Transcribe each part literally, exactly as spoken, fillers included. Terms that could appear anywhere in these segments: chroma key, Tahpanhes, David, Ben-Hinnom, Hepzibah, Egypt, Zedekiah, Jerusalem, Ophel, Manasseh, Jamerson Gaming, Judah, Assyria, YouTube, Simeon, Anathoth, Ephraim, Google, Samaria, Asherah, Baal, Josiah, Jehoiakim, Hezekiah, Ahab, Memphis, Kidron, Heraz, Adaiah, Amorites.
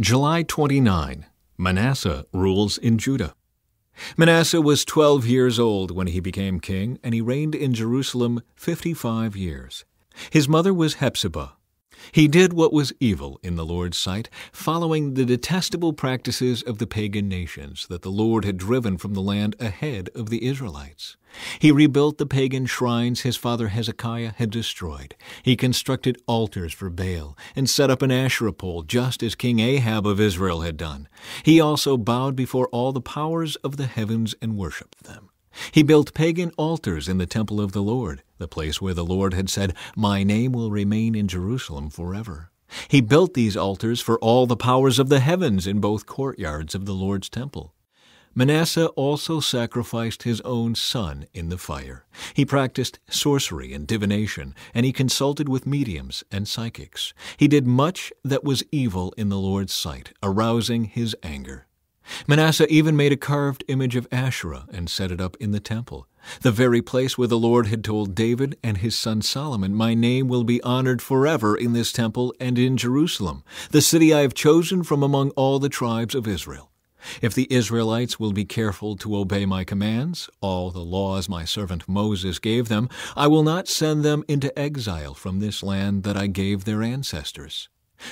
July twenty-ninth, Manasseh rules in Judah. Manasseh was twelve years old when he became king, and he reigned in Jerusalem fifty-five years. His mother was Hepzibah. He did what was evil in the Lord's sight, following the detestable practices of the pagan nations that the Lord had driven from the land ahead of the Israelites. He rebuilt the pagan shrines his father Hezekiah had destroyed. He constructed altars for Baal and set up an Asherah pole, just as King Ahab of Israel had done. He also bowed before all the powers of the heavens and worshipped them. He built pagan altars in the temple of the Lord, the place where the Lord had said, "My name will remain in Jerusalem forever." He built these altars for all the powers of the heavens in both courtyards of the Lord's temple. Manasseh also sacrificed his own son in the fire. He practiced sorcery and divination, and he consulted with mediums and psychics. He did much that was evil in the Lord's sight, arousing his anger. Manasseh even made a carved image of Asherah and set it up in the temple, the very place where the Lord had told David and his son Solomon, "My name will be honored forever in this temple and in Jerusalem, the city I have chosen from among all the tribes of Israel. If the Israelites will be careful to obey my commands, all the laws my servant Moses gave them, I will not send them into exile from this land that I gave their ancestors."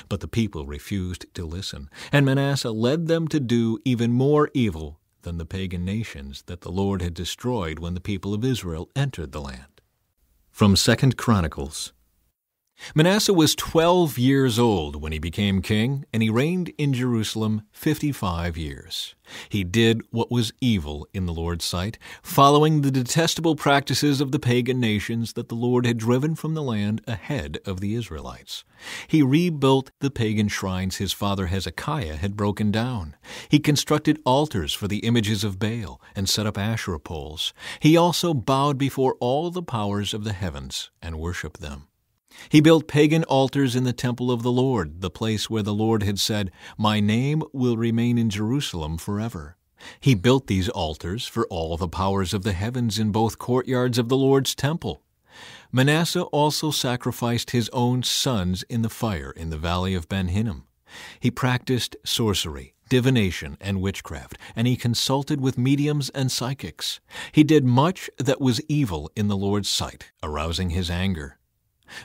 But the people refused to listen, and Manasseh led them to do even more evil than the pagan nations that the Lord had destroyed when the people of Israel entered the land. From Second Chronicles. Manasseh was twelve years old when he became king, and he reigned in Jerusalem fifty-five years. He did what was evil in the Lord's sight, following the detestable practices of the pagan nations that the Lord had driven from the land ahead of the Israelites. He rebuilt the pagan shrines his father Hezekiah had broken down. He constructed altars for the images of Baal and set up Asherah poles. He also bowed before all the powers of the heavens and worshipped them. He built pagan altars in the temple of the Lord, the place where the Lord had said, "My name will remain in Jerusalem forever." He built these altars for all the powers of the heavens in both courtyards of the Lord's temple. Manasseh also sacrificed his own sons in the fire in the valley of Ben-Hinnom. He practiced sorcery, divination, and witchcraft, and he consulted with mediums and psychics. He did much that was evil in the Lord's sight, arousing his anger.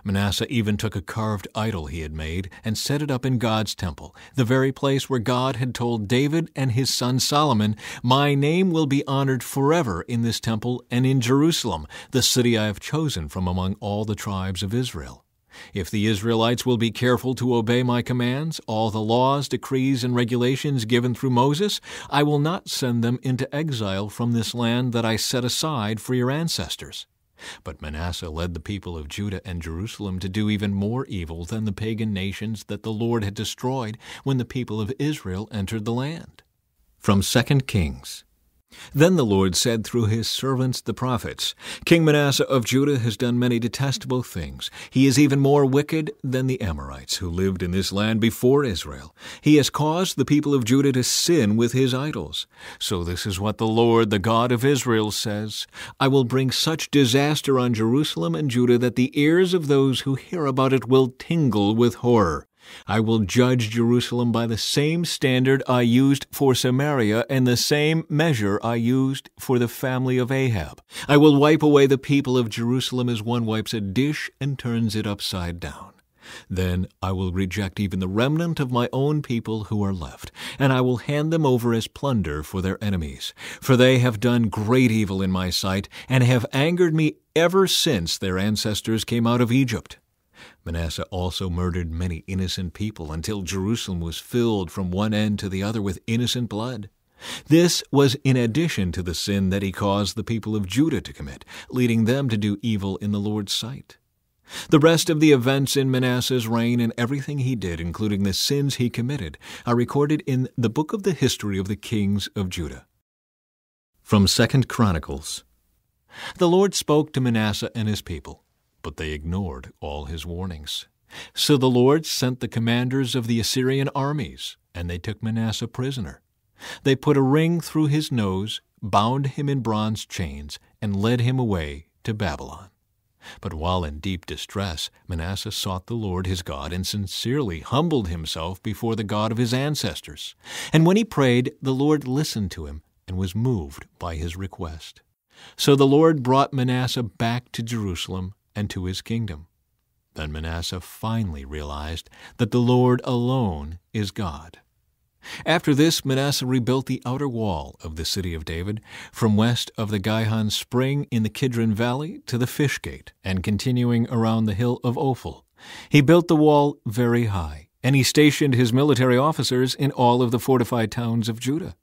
Manasseh even took a carved idol he had made and set it up in God's temple, the very place where God had told David and his son Solomon, "My name will be honored forever in this temple and in Jerusalem, the city I have chosen from among all the tribes of Israel. If the Israelites will be careful to obey my commands, all the laws, decrees, and regulations given through Moses, I will not send them into exile from this land that I set aside for your ancestors." But Manasseh led the people of Judah and Jerusalem to do even more evil than the pagan nations that the Lord had destroyed when the people of Israel entered the land. From Second Kings. Then the Lord said through his servants the prophets, "King Manasseh of Judah has done many detestable things. He is even more wicked than the Amorites who lived in this land before Israel. He has caused the people of Judah to sin with his idols. So this is what the Lord, the God of Israel, says, I will bring such disaster on Jerusalem and Judah that the ears of those who hear about it will tingle with horror. I will judge Jerusalem by the same standard I used for Samaria and the same measure I used for the family of Ahab. I will wipe away the people of Jerusalem as one wipes a dish and turns it upside down. Then I will reject even the remnant of my own people who are left, and I will hand them over as plunder for their enemies. For they have done great evil in my sight and have angered me ever since their ancestors came out of Egypt." Manasseh also murdered many innocent people until Jerusalem was filled from one end to the other with innocent blood. This was in addition to the sin that he caused the people of Judah to commit, leading them to do evil in the Lord's sight. The rest of the events in Manasseh's reign and everything he did, including the sins he committed, are recorded in the book of the history of the kings of Judah. From Second Chronicles. The Lord spoke to Manasseh and his people, but they ignored all his warnings. So the Lord sent the commanders of the Assyrian armies, and they took Manasseh prisoner. They put a ring through his nose, bound him in bronze chains, and led him away to Babylon. But while in deep distress, Manasseh sought the Lord his God and sincerely humbled himself before the God of his ancestors. And when he prayed, the Lord listened to him and was moved by his request. So the Lord brought Manasseh back to Jerusalem and to his kingdom. Then Manasseh finally realized that the Lord alone is God. After this, Manasseh rebuilt the outer wall of the city of David, from west of the Gihon spring in the Kidron Valley to the Fish Gate, and continuing around the hill of Ophel. He built the wall very high, and he stationed his military officers in all of the fortified towns of Judah.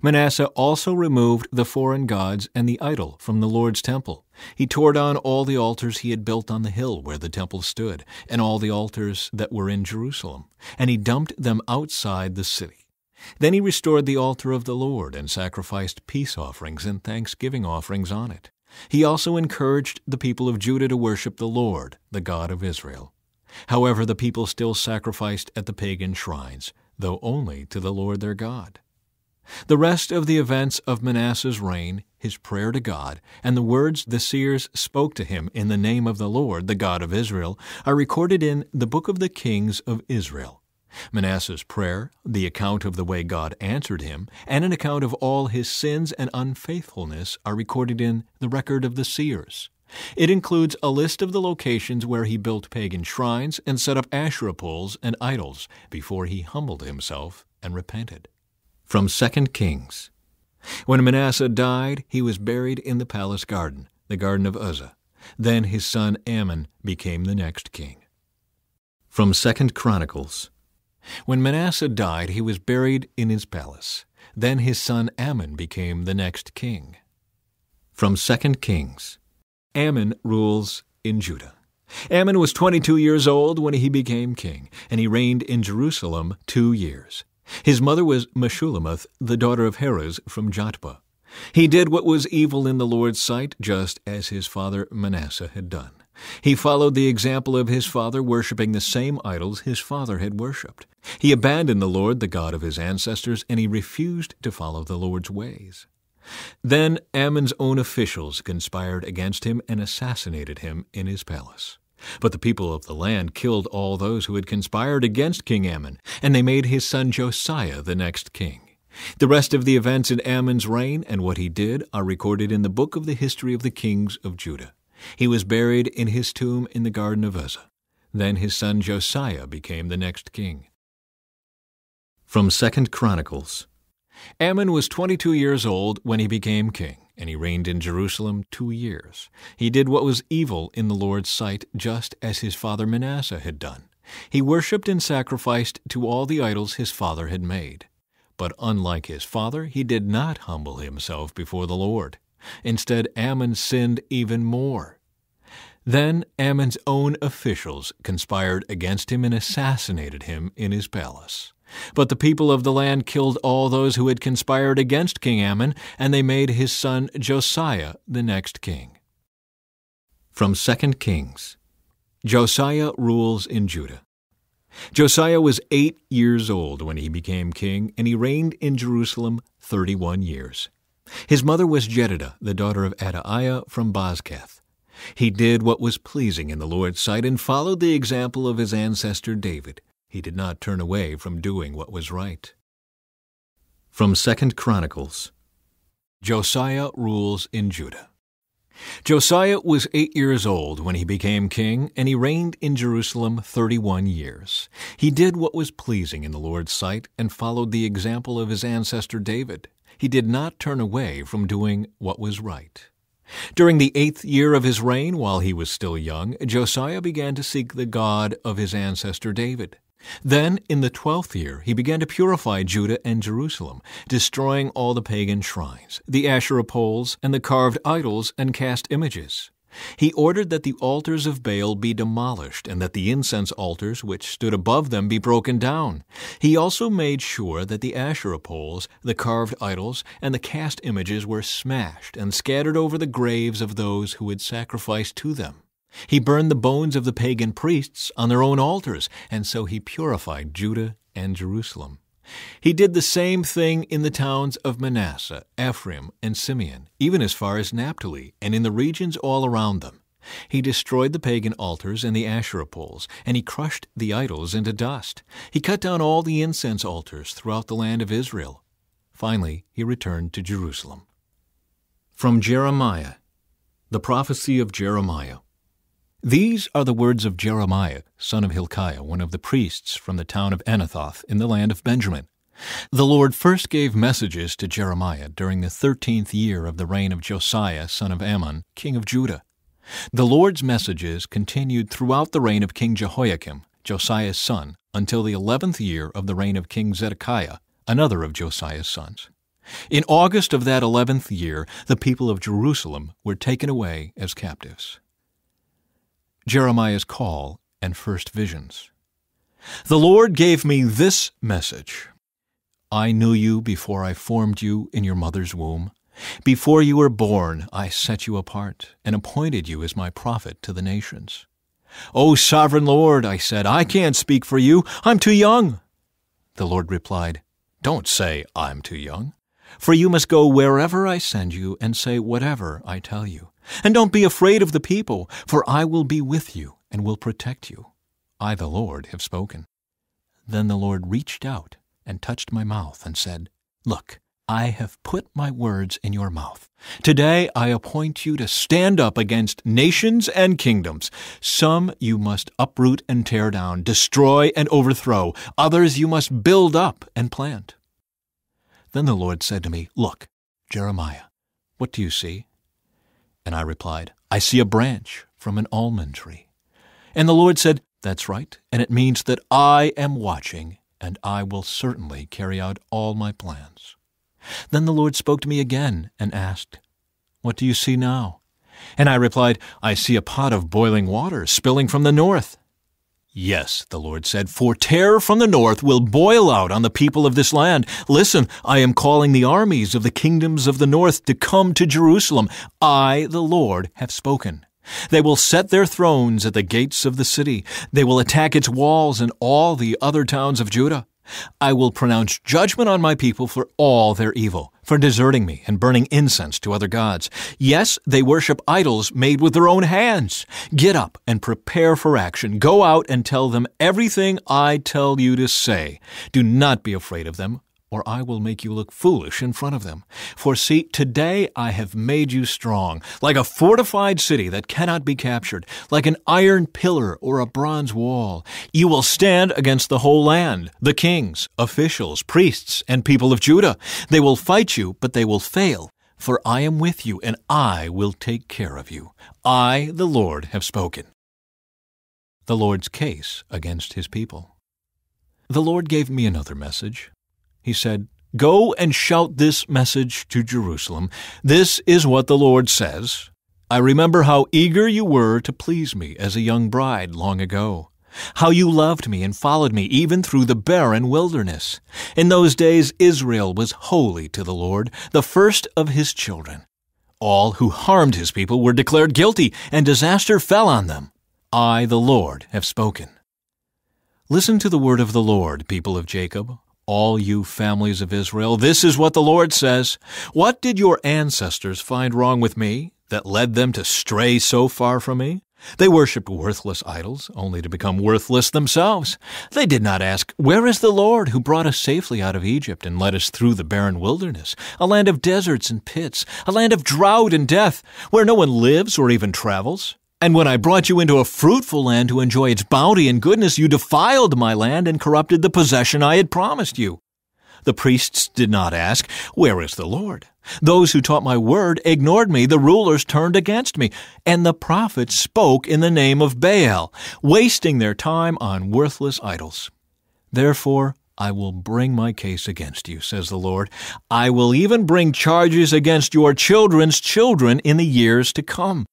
Manasseh also removed the foreign gods and the idol from the Lord's temple. He tore down all the altars he had built on the hill where the temple stood, and all the altars that were in Jerusalem, and he dumped them outside the city. Then he restored the altar of the Lord and sacrificed peace offerings and thanksgiving offerings on it. He also encouraged the people of Judah to worship the Lord, the God of Israel. However, the people still sacrificed at the pagan shrines, though only to the Lord their God. The rest of the events of Manasseh's reign, his prayer to God, and the words the seers spoke to him in the name of the Lord, the God of Israel, are recorded in the Book of the Kings of Israel. Manasseh's prayer, the account of the way God answered him, and an account of all his sins and unfaithfulness are recorded in the record of the seers. It includes a list of the locations where he built pagan shrines and set up Asherah poles and idols before he humbled himself and repented. From Second Kings. When Manasseh died, he was buried in the palace garden, the garden of Uzzah. Then his son Ammon became the next king. From Second Chronicles. When Manasseh died, he was buried in his palace. Then his son Ammon became the next king. From Second Kings. Ammon rules in Judah. Ammon was twenty-two years old when he became king, and he reigned in Jerusalem two years. His mother was Meshulamoth, the daughter of Heraz from Jatba. He did what was evil in the Lord's sight, just as his father Manasseh had done. He followed the example of his father, worshipping the same idols his father had worshipped. He abandoned the Lord, the God of his ancestors, and he refused to follow the Lord's ways. Then Ammon's own officials conspired against him and assassinated him in his palace. But the people of the land killed all those who had conspired against King Ammon, and they made his son Josiah the next king. The rest of the events in Ammon's reign and what he did are recorded in the book of the history of the kings of Judah. He was buried in his tomb in the garden of Uzzah. Then his son Josiah became the next king. From Second Chronicles. Ammon was twenty-two years old when he became king, and he reigned in Jerusalem two years. He did what was evil in the Lord's sight, just as his father Manasseh had done. He worshipped and sacrificed to all the idols his father had made. But unlike his father, he did not humble himself before the Lord. Instead, Ammon sinned even more. Then Ammon's own officials conspired against him and assassinated him in his palace. But the people of the land killed all those who had conspired against King Ammon, and they made his son Josiah the next king. From Second Kings. Josiah rules in Judah. Josiah was eight years old when he became king, and he reigned in Jerusalem thirty-one years. His mother was Jedidah, the daughter of Adaiah from Bozkath. He did what was pleasing in the Lord's sight and followed the example of his ancestor David. He did not turn away from doing what was right. From Second Chronicles. Josiah rules in Judah. Josiah was eight years old when he became king, and he reigned in Jerusalem thirty-one years. He did what was pleasing in the Lord's sight and followed the example of his ancestor David. He did not turn away from doing what was right. During the eighth year of his reign, while he was still young, Josiah began to seek the God of his ancestor David. Then, in the twelfth year, he began to purify Judah and Jerusalem, destroying all the pagan shrines, the Asherah poles, and the carved idols and cast images. He ordered that the altars of Baal be demolished and that the incense altars which stood above them be broken down. He also made sure that the Asherah poles, the carved idols, and the cast images were smashed and scattered over the graves of those who had sacrificed to them. He burned the bones of the pagan priests on their own altars, and so he purified Judah and Jerusalem. He did the same thing in the towns of Manasseh, Ephraim, and Simeon, even as far as Naphtali, and in the regions all around them. He destroyed the pagan altars and the Asherah poles, and he crushed the idols into dust. He cut down all the incense altars throughout the land of Israel. Finally, he returned to Jerusalem. From Jeremiah, the prophecy of Jeremiah. These are the words of Jeremiah, son of Hilkiah, one of the priests from the town of Anathoth in the land of Benjamin. The Lord first gave messages to Jeremiah during the thirteenth year of the reign of Josiah, son of Ammon, king of Judah. The Lord's messages continued throughout the reign of King Jehoiakim, Josiah's son, until the eleventh year of the reign of King Zedekiah, another of Josiah's sons. In August of that eleventh year, the people of Jerusalem were taken away as captives. Jeremiah's call and first visions. The Lord gave me this message. I knew you before I formed you in your mother's womb. Before you were born, I set you apart and appointed you as my prophet to the nations. O sovereign Lord, I said, I can't speak for you. I'm too young. The Lord replied, Don't say, I'm too young. For you must go wherever I send you and say whatever I tell you. And don't be afraid of the people, for I will be with you and will protect you. I, the Lord, have spoken. Then the Lord reached out and touched my mouth and said, Look, I have put my words in your mouth. Today I appoint you to stand up against nations and kingdoms. Some you must uproot and tear down, destroy and overthrow. Others you must build up and plant. Then the Lord said to me, Look, Jeremiah, what do you see? And I replied, I see a branch from an almond tree. And the Lord said, That's right, and it means that I am watching, and I will certainly carry out all my plans. Then the Lord spoke to me again and asked, What do you see now? And I replied, I see a pot of boiling water spilling from the north. Yes, the Lord said, for terror from the north will boil out on the people of this land. Listen, I am calling the armies of the kingdoms of the north to come to Jerusalem. I, the Lord, have spoken. They will set their thrones at the gates of the city. They will attack its walls and all the other towns of Judah. I will pronounce judgment on my people for all their evil, for deserting me and burning incense to other gods. Yes, they worship idols made with their own hands. Get up and prepare for action. Go out and tell them everything I tell you to say. Do not be afraid of them, or I will make you look foolish in front of them. For see, today I have made you strong, like a fortified city that cannot be captured, like an iron pillar or a bronze wall. You will stand against the whole land, the kings, officials, priests, and people of Judah. They will fight you, but they will fail. For I am with you, and I will take care of you. I, the Lord, have spoken. The Lord's case against his people. The Lord gave me another message. He said, Go and shout this message to Jerusalem. This is what the Lord says. I remember how eager you were to please me as a young bride long ago, how you loved me and followed me even through the barren wilderness. In those days Israel was holy to the Lord, the first of his children. All who harmed his people were declared guilty, and disaster fell on them. I, the Lord, have spoken. Listen to the word of the Lord, people of Jacob. All you families of Israel, this is what the Lord says. What did your ancestors find wrong with me that led them to stray so far from me? They worshipped worthless idols, only to become worthless themselves. They did not ask, Where is the Lord who brought us safely out of Egypt and led us through the barren wilderness, a land of deserts and pits, a land of drought and death, where no one lives or even travels? And when I brought you into a fruitful land to enjoy its bounty and goodness, you defiled my land and corrupted the possession I had promised you. The priests did not ask, Where is the Lord? Those who taught my word ignored me, the rulers turned against me, and the prophets spoke in the name of Baal, wasting their time on worthless idols. Therefore, I will bring my case against you, says the Lord. I will even bring charges against your children's children in the years to come.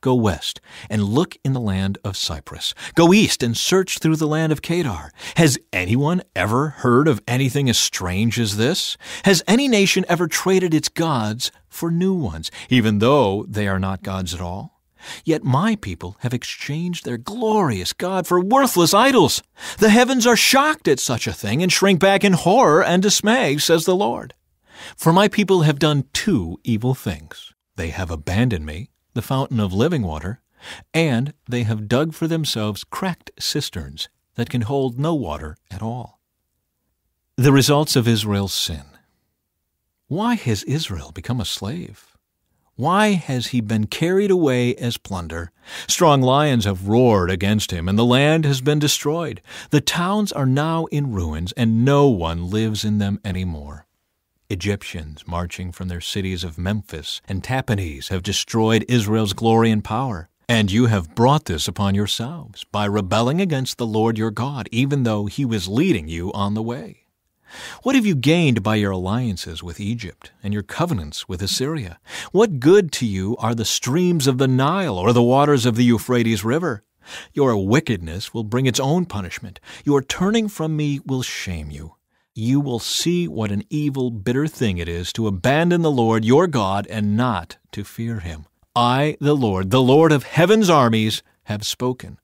Go west and look in the land of Cyprus. Go east and search through the land of Kadar. Has anyone ever heard of anything as strange as this? Has any nation ever traded its gods for new ones, even though they are not gods at all? Yet my people have exchanged their glorious God for worthless idols. The heavens are shocked at such a thing and shrink back in horror and dismay, says the Lord. For my people have done two evil things. They have abandoned me, the fountain of living water, And they have dug for themselves cracked cisterns that can hold no water at all. The results of Israel's sin. Why has Israel become a slave? Why has he been carried away as plunder? Strong lions have roared against him, and the land has been destroyed. The towns are now in ruins, and no one lives in them anymore. Egyptians marching from their cities of Memphis and Tahpanhes have destroyed Israel's glory and power. And you have brought this upon yourselves by rebelling against the Lord your God, even though he was leading you on the way. What have you gained by your alliances with Egypt and your covenants with Assyria? What good to you are the streams of the Nile or the waters of the Euphrates River? Your wickedness will bring its own punishment. Your turning from me will shame you. You will see what an evil, bitter thing it is to abandon the Lord your God and not to fear him. I, the Lord, the Lord of heaven's armies, have spoken.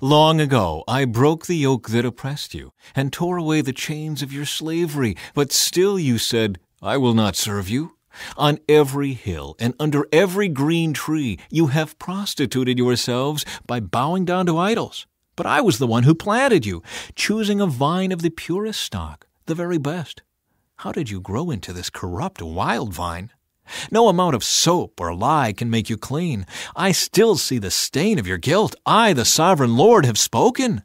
Long ago I broke the yoke that oppressed you, and tore away the chains of your slavery, but still you said, I will not serve you. On every hill and under every green tree you have prostituted yourselves by bowing down to idols. But I was the one who planted you, choosing a vine of the purest stock, the very best. How did you grow into this corrupt wild vine? No amount of soap or lye can make you clean. I still see the stain of your guilt. I, the sovereign Lord, have spoken.